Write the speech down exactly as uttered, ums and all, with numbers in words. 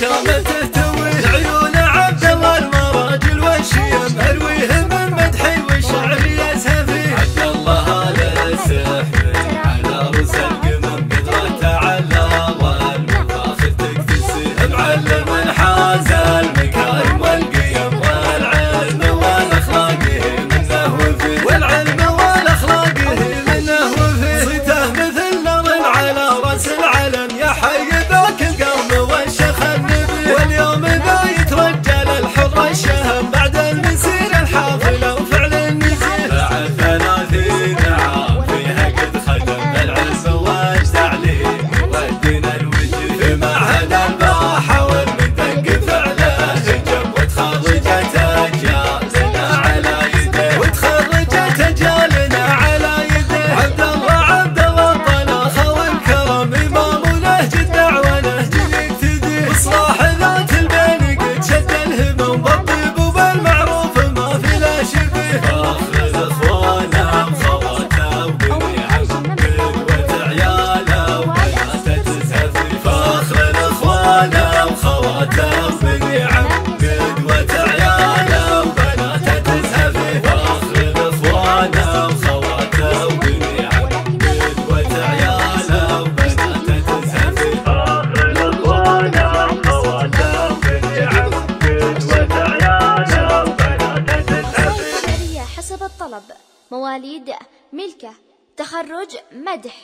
شامة تهتوي عيون عبد الله المراجل والشيم ارويه من مدحي وشعري يزهفي عبد الله هذا السحر على رؤوس القمم قدرة تعلى والمفاخر تكتسي معلم الحاز المكارم والقيم والعلم والاخلاقه منه وفيه والعلم والاخلاقه منه وفيه صيته مثل نار على راس العلم يا حي ذاك القوم والشيخ النبي واليوم ذا يترجل الحر الشهم بعد المسير الحافله وفعل النزير بعد ثلاثين عام فيها قد خدم العز واجد عليه والدين الوجه في معهد الباحه والمدق فعله تنجب وتخرجت اجيالنا على يده وتخرجت اجيالنا على يده عبد الله عبد الله الطلاخه والكرم امام صلاح ذات البين قد شد الهمم والطيب بالمعروف ما في لا شبيه فاخذ اخوانه وخواته وجميعهم قدوة عياله وبناته تزهفي فاخذ اخوانه وخواته وجميعهم قدوة عياله وبناته تزهفي فاخذ اخوانه وخواته وجميعهم قدوة عياله وبناته تزهفي فاخذ اخوانه حسب الطلب مواليد ملكه تخرج مدح.